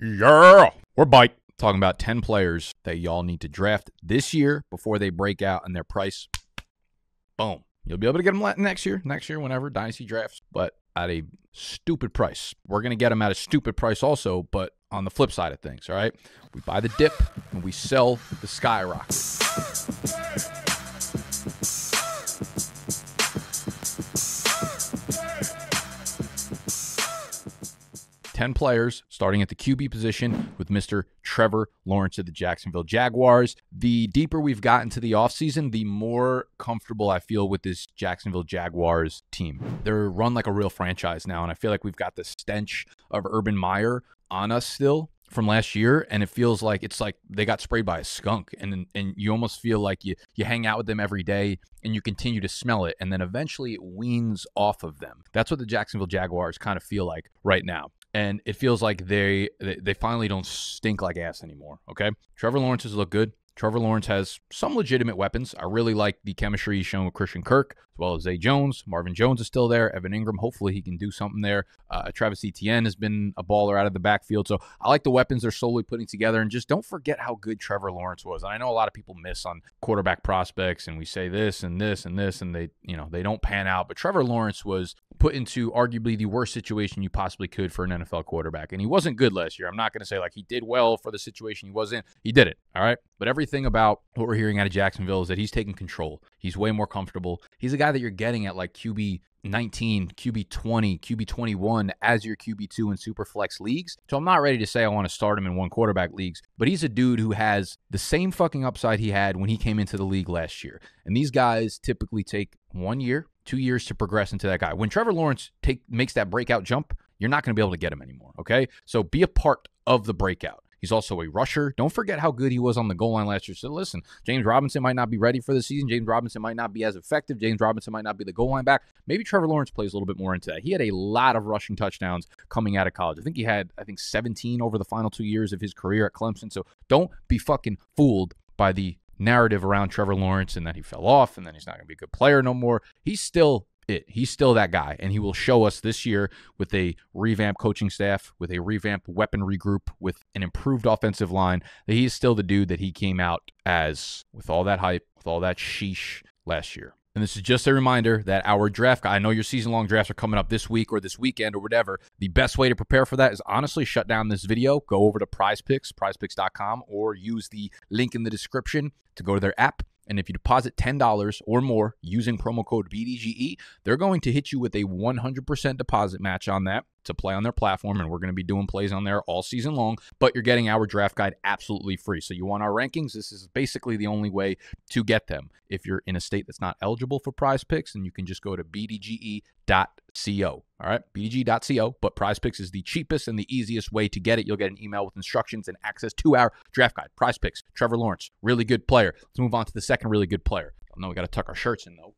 Yeah. We're bike talking about 10 players that y'all need to draft this year before they break out and their price. Boom. You'll be able to get them next year, whenever dynasty drafts, but at a stupid price. We're going to get them at a stupid price also, but on the flip side of things, all right? We buy the dip and we sell the skyrocket. Ten players starting at the QB position with Mr. Trevor Lawrence of the Jacksonville Jaguars. The deeper we've gotten to the offseason, the more comfortable I feel with this Jacksonville Jaguars team. They're run like a real franchise now, and I feel like we've got the stench of Urban Meyer on us still from last year, and it feels like it's like they got sprayed by a skunk, and you almost feel like you hang out with them every day and you continue to smell it, and then eventually it weans off of them. That's what the Jacksonville Jaguars kind of feel like right now. And it feels like they finally don't stink like ass anymore, okay? Trevor Lawrence has looked good. Trevor Lawrence has some legitimate weapons. I really like the chemistry he's shown with Christian Kirk, as well as Zay Jones. Marvin Jones is still there. Evan Ingram, hopefully he can do something there. Travis Etienne has been a baller out of the backfield. So I like the weapons they're slowly putting together. And just don't forget how good Trevor Lawrence was. And I know a lot of people miss on quarterback prospects, and we say this and this and this, and they don't pan out. But Trevor Lawrence was put into arguably the worst situation you possibly could for an NFL quarterback. And he wasn't good last year. I'm not going to say like he did well for the situation he was in. He did it, all right? But everything about what we're hearing out of Jacksonville is that he's taking control. He's way more comfortable. He's a guy that you're getting at like QB 19, QB 20, QB 21 as your QB 2 in super flex leagues. So I'm not ready to say I want to start him in one quarterback leagues, but he's a dude who has the same fucking upside he had when he came into the league last year. And these guys typically take 1 year, 2 years to progress into that guy. When Trevor Lawrence makes that breakout jump, you're not going to be able to get him anymore, okay? So be a part of the breakout. He's also a rusher. Don't forget how good he was on the goal line last year. So listen, James Robinson might not be ready for the season. James Robinson might not be as effective. James Robinson might not be the goal line back. Maybe Trevor Lawrence plays a little bit more into that. He had a lot of rushing touchdowns coming out of college. I think 17 over the final 2 years of his career at Clemson. So don't be fucking fooled by the narrative around Trevor Lawrence and that he fell off and then he's not going to be a good player no more. He's still it. He's still that guy, and he will show us this year with a revamped coaching staff, with a revamped weaponry group, with an improved offensive line, that he's still the dude that he came out as with all that hype, with all that sheesh last year. And this is just a reminder that our draft, I know your season-long drafts are coming up this week or this weekend or whatever. The best way to prepare for that is honestly shut down this video, go over to PrizePicks, prizepicks.com, or use the link in the description to go to their app. And if you deposit $10 or more using promo code BDGE, they're going to hit you with a 100% deposit match on that to play on their platform, and we're going to be doing plays on there all season long, but you're getting our draft guide absolutely free. So you want our rankings? This is basically the only way to get them. If you're in a state that's not eligible for PrizePicks, then you can just go to BDGE.co. All right, BDGE.co, but PrizePicks is the cheapest and the easiest way to get it. You'll get an email with instructions and access to our draft guide. PrizePicks, Trevor Lawrence, really good player. Let's move on to the second really good player. I know we got to tuck our shirts in, though.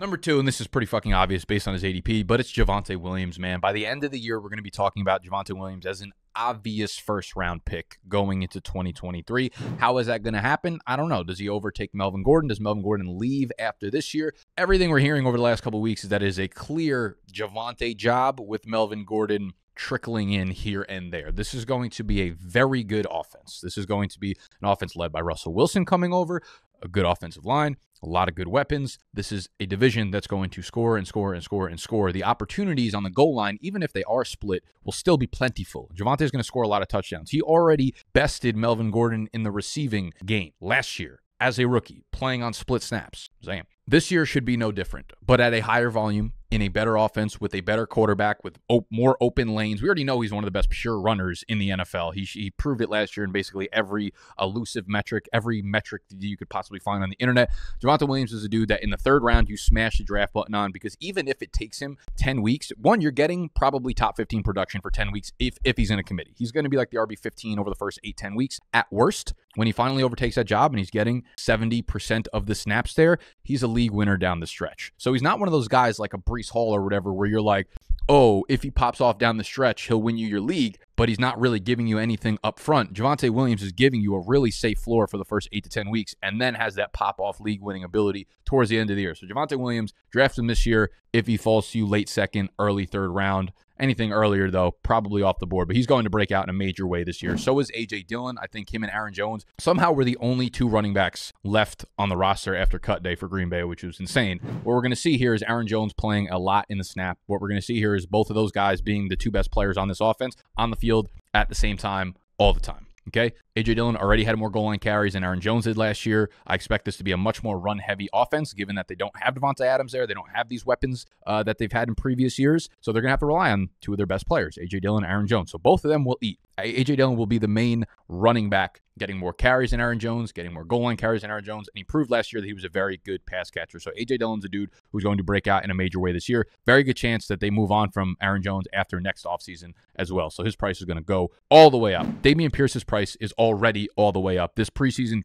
Number two, and this is pretty fucking obvious based on his ADP, but it's Javonte Williams, man. By the end of the year, we're going to be talking about Javonte Williams as an obvious first-round pick going into 2023. How is that going to happen? I don't know. Does he overtake Melvin Gordon? Does Melvin Gordon leave after this year? Everything we're hearing over the last couple of weeks is that it is a clear Javonte job with Melvin Gordon trickling in here and there. This is going to be a very good offense. This is going to be an offense led by Russell Wilson coming over, a good offensive line, a lot of good weapons. This is a division that's going to score and score and score and score. The opportunities on the goal line, even if they are split, will still be plentiful. Javonte is going to score a lot of touchdowns. He already bested Melvin Gordon in the receiving game last year as a rookie, playing on split snaps. Damn. This year should be no different, but at a higher volume, in a better offense, with a better quarterback, with more open lanes. We already know he's one of the best pure runners in the NFL. He proved it last year in basically every elusive metric, every metric that you could possibly find on the internet. Javonte Williams is a dude that in the third round, you smash the draft button on, because even if it takes him 10 weeks, one, you're getting probably top 15 production for 10 weeks if he's in a committee. He's going to be like the RB15 over the first 8-10 weeks at worst. When he finally overtakes that job and he's getting 70% of the snaps there, he's a league winner down the stretch. So he's not one of those guys like a Breece Hall or whatever where you're like, oh, if he pops off down the stretch, he'll win you your league, but he's not really giving you anything up front. Javonte Williams is giving you a really safe floor for the first 8 to 10 weeks and then has that pop-off league-winning ability towards the end of the year. So Javonte Williams, draft him this year if he falls to you late second, early third round, Anything earlier, though, probably off the board, but he's going to break out in a major way this year. So is A.J. Dillon. I think him and Aaron Jones somehow were the only two running backs left on the roster after cut day for Green Bay, which was insane. What we're going to see here is Aaron Jones playing a lot in the snap. What we're going to see here is both of those guys being the two best players on this offense on the field at the same time all the time. Okay, A.J. Dillon already had more goal line carries than Aaron Jones did last year. I expect this to be a much more run-heavy offense, given that they don't have Devontae Adams there. They don't have these weapons that they've had in previous years. So they're going to have to rely on two of their best players, A.J. Dillon and Aaron Jones. So both of them will eat. A.J. Dillon will be the main running back, getting more carries than Aaron Jones, getting more goal line carries than Aaron Jones. And he proved last year that he was a very good pass catcher. So A.J. Dillon's a dude who's going to break out in a major way this year. Very good chance that they move on from Aaron Jones after next offseason as well. So his price is going to go all the way up. Damian Pierce's price is already all the way up. This preseason,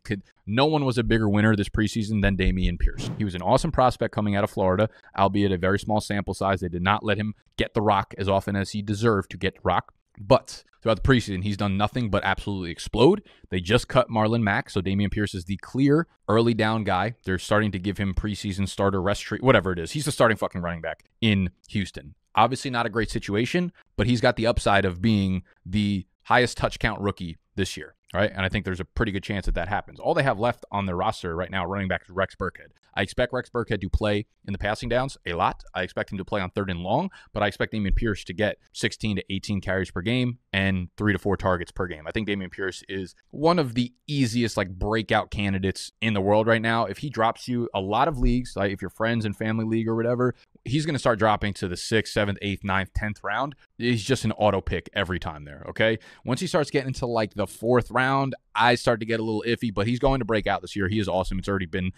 no one was a bigger winner this preseason than Damian Pierce. He was an awesome prospect coming out of Florida, albeit a very small sample size. They did not let him get the rock as often as he deserved to get the rock. But throughout the preseason, he's done nothing but absolutely explode. They just cut Marlon Mack, so Damian Pierce is the clear early down guy. They're starting to give him preseason starter rest treat, whatever it is. He's the starting fucking running back in Houston. Obviously not a great situation, but he's got the upside of being the highest touch count rookie this year, right? And I think there's a pretty good chance that that happens. All they have left on their roster right now, running back, is Rex Burkhead. I expect Rex Burkhead to play in the passing downs a lot. I expect him to play on third and long, but I expect Damian Pierce to get 16 to 18 carries per game and 3 to 4 targets per game. I think Damian Pierce is one of the easiest like breakout candidates in the world right now. If he drops you a lot of leagues, like if your friends and family league or whatever, he's going to start dropping to the 6th, 7th, 8th, 9th, 10th round. He's just an auto pick every time there, okay? Once he starts getting into like the 4th round, I start to get a little iffy, but he's going to break out this year. He is awesome. It's already been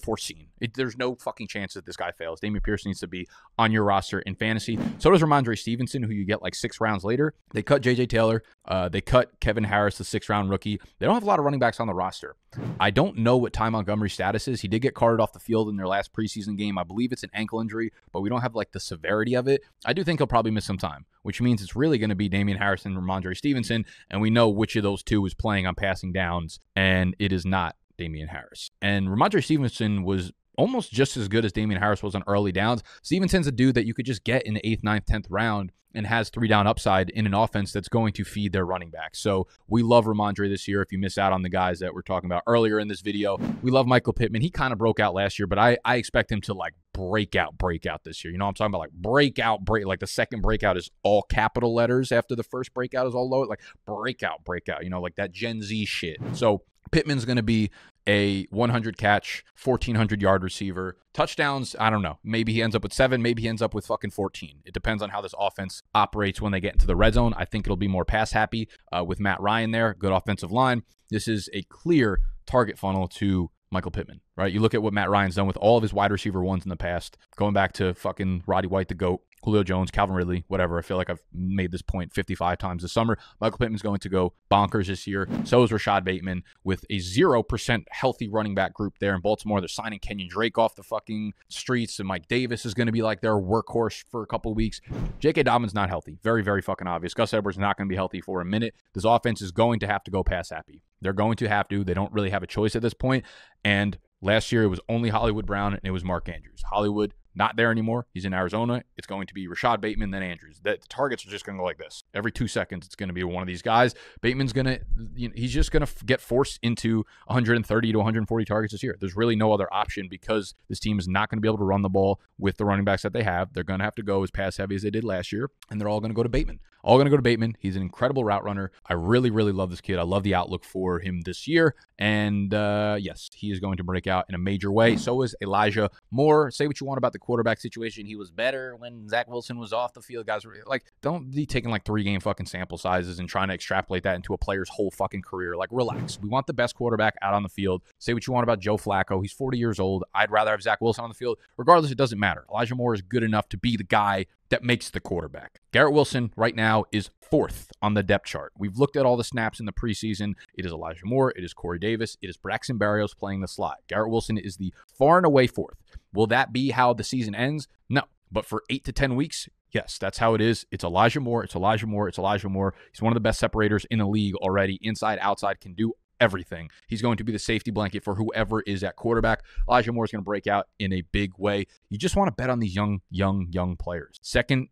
foreseen. There's no fucking chance that this guy fails. Damian Pierce needs to be on your roster in fantasy. So does Ramondre Stevenson, who you get like 6 rounds later. They cut J.J. Taylor. They cut Kevin Harris, the 6th-round rookie. They don't have a lot of running backs on the roster. I don't know what Ty Montgomery's status is. He did get carted off the field in their last preseason game. I believe it's an ankle injury, but we don't have like the severity of it. I do think he'll probably miss some time, which means it's really going to be Damian Harris and Ramondre Stevenson, and we know which of those two is playing on passing downs, and it is not Damian Harris. And Ramondre Stevenson was almost just as good as Damian Harris was on early downs. Stevenson's a dude that you could just get in the 8th, 9th, 10th round and has 3-down upside in an offense that's going to feed their running back. So we love Ramondre this year. If you miss out on the guys that we're talking about earlier in this video, we love Michael Pittman. He kind of broke out last year, but I expect him to like break out this year. You know what I'm talking about? Like breakout, like the second breakout is all capital letters after the first breakout is all low, like breakout, you know, like that Gen Z shit. So Pittman's going to be a 100-catch, 1,400-yard receiver. Touchdowns, I don't know. Maybe he ends up with 7. Maybe he ends up with fucking 14. It depends on how this offense operates when they get into the red zone. I think it'll be more pass-happy with Matt Ryan there. Good offensive line. This is a clear target funnel to Michael Pittman, right? You look at what Matt Ryan's done with all of his wide receiver ones in the past, going back to fucking Roddy White, the GOAT, Julio Jones, Calvin Ridley, whatever. I feel like I've made this point 55 times this summer. Michael Pittman's going to go bonkers this year. So is Rashad Bateman with a 0% healthy running back group there in Baltimore. They're signing Kenyon Drake off the fucking streets, and Mike Davis is going to be like their workhorse for a couple weeks. J.K. Dobbins not healthy. Very, very fucking obvious. Gus Edwards not going to be healthy for a minute. This offense is going to have to go pass happy. They're going to have to. They don't really have a choice at this point. And last year, it was only Hollywood Brown, and it was Mark Andrews. Hollywood, not there anymore. He's in Arizona. It's going to be Rashad Bateman, then Andrews. The targets are just going to go like this. Every 2 seconds, it's going to be one of these guys. Bateman's going to, you know, he's just going to get forced into 130 to 140 targets this year. There's really no other option because this team is not going to be able to run the ball with the running backs that they have. They're going to have to go as pass heavy as they did last year, and they're all going to go to Bateman. All going to go to Bateman. He's an incredible route runner. I really, really love this kid. I love the outlook for him this year. And yes, he is going to break out in a major way. So is Elijah Moore. Say what you want about the quarterback situation. He was better when Zach Wilson was off the field. Guys were like, don't be taking like 3-game fucking sample sizes and trying to extrapolate that into a player's whole fucking career. Like, relax. We want the best quarterback out on the field. Say what you want about Joe Flacco. He's 40 years old. I'd rather have Zach Wilson on the field. Regardless, it doesn't matter. Elijah Moore is good enough to be the guy that makes the quarterback. Garrett Wilson right now is 4th on the depth chart. We've looked at all the snaps in the preseason. It is Elijah Moore. It is Corey Davis. It is Braxton Berrios playing the slot. Garrett Wilson is the far and away 4th. Will that be how the season ends? No. But for 8 to 10 weeks, yes, that's how it is. It's Elijah Moore. It's Elijah Moore. It's Elijah Moore. He's one of the best separators in the league already. Inside, outside, can do everything. He's going to be the safety blanket for whoever is at quarterback. Elijah Moore is going to break out in a big way. You just want to bet on these young players. Second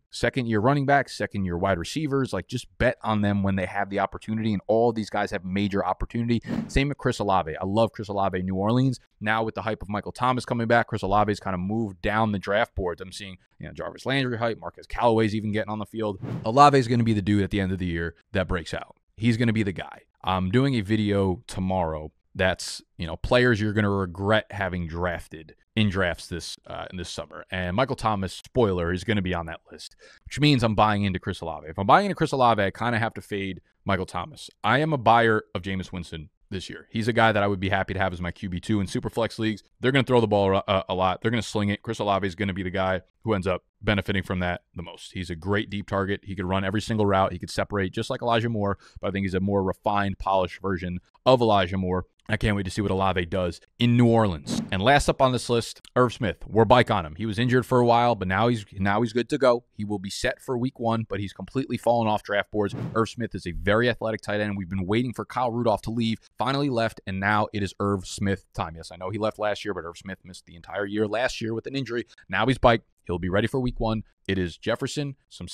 year running backs, second year wide receivers, like just bet on them when they have the opportunity, and all of these guys have major opportunity. Same with Chris Olave. I love Chris Olave, New Orleans. Now with the hype of Michael Thomas coming back, Chris Olave's kind of moved down the draft boards. I'm seeing, you know, Jarvis Landry hype, Marquez Callaway's even getting on the field. Olave's going to be the dude at the end of the year that breaks out. He's going to be the guy. I'm doing a video tomorrow that's, you know, players you're going to regret having drafted in drafts this summer. And Michael Thomas, spoiler, is going to be on that list, which means I'm buying into Chris Olave. If I'm buying into Chris Olave, I kind of have to fade Michael Thomas. I am a buyer of Jameis Winston this year. He's a guy that I would be happy to have as my QB2 in super flex leagues. They're going to throw the ball a lot. They're going to sling it. Chris Olave is going to be the guy who ends up benefiting from that the most. He's a great deep target. He could run every single route. He could separate just like Elijah Moore, but I think he's a more refined, polished version of Elijah Moore. I can't wait to see what Olave does in New Orleans. And last up on this list, Irv Smith. We're bike on him. He was injured for a while, but now he's good to go. He will be set for week 1, but he's completely fallen off draft boards. Irv Smith is a very athletic tight end. We've been waiting for Kyle Rudolph to leave. Finally left, and now it is Irv Smith time. Yes, I know he left last year, but Irv Smith missed the entire year last year with an injury. Now he's biked. He'll be ready for week 1. It is Jefferson, some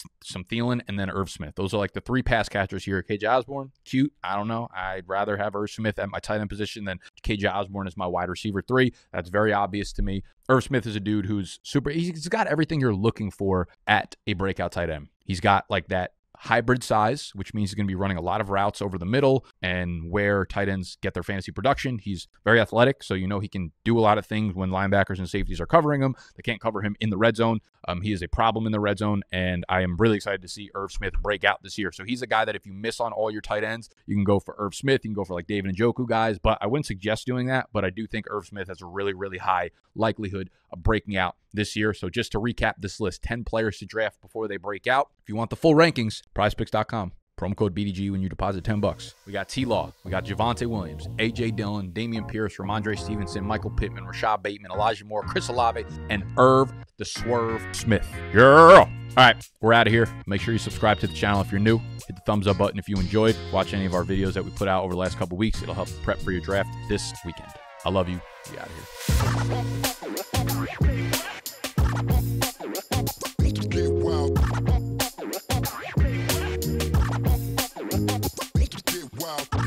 Thielen, and then Irv Smith. Those are like the three pass catchers here. K.J. Osborn, cute. I don't know. I'd rather have Irv Smith at my tight end position than K.J. Osborn as my wide receiver 3. That's very obvious to me. Irv Smith is a dude who's super. He's got everything you're looking for at a breakout tight end. He's got like that hybrid size, which means he's going to be running a lot of routes over the middle and where tight ends get their fantasy production. He's very athletic, so you know he can do a lot of things when linebackers and safeties are covering him. They can't cover him in the red zone. He is a problem in the red zone, and I am really excited to see Irv Smith break out this year. So he's a guy that if you miss on all your tight ends, you can go for Irv Smith. You can go for like David Njoku guys, but I wouldn't suggest doing that. But I do think Irv Smith has a really, really high likelihood of breaking out this year. So just to recap this list, 10 players to draft before they break out. If you want the full rankings, PrizePicks.com. Promo code BDG when you deposit $10. We got T-Law. We got Javonte Williams, A.J. Dillon, Damian Pierce, Ramondre Stevenson, Michael Pittman, Rashad Bateman, Elijah Moore, Chris Olave, and Irv the Swerve Smith. Yeah! All right, we're out of here. Make sure you subscribe to the channel if you're new. Hit the thumbs up button if you enjoyed. Watch any of our videos that we put out over the last couple weeks. It'll help prep for your draft this weekend. I love you. Be out of here. Wow.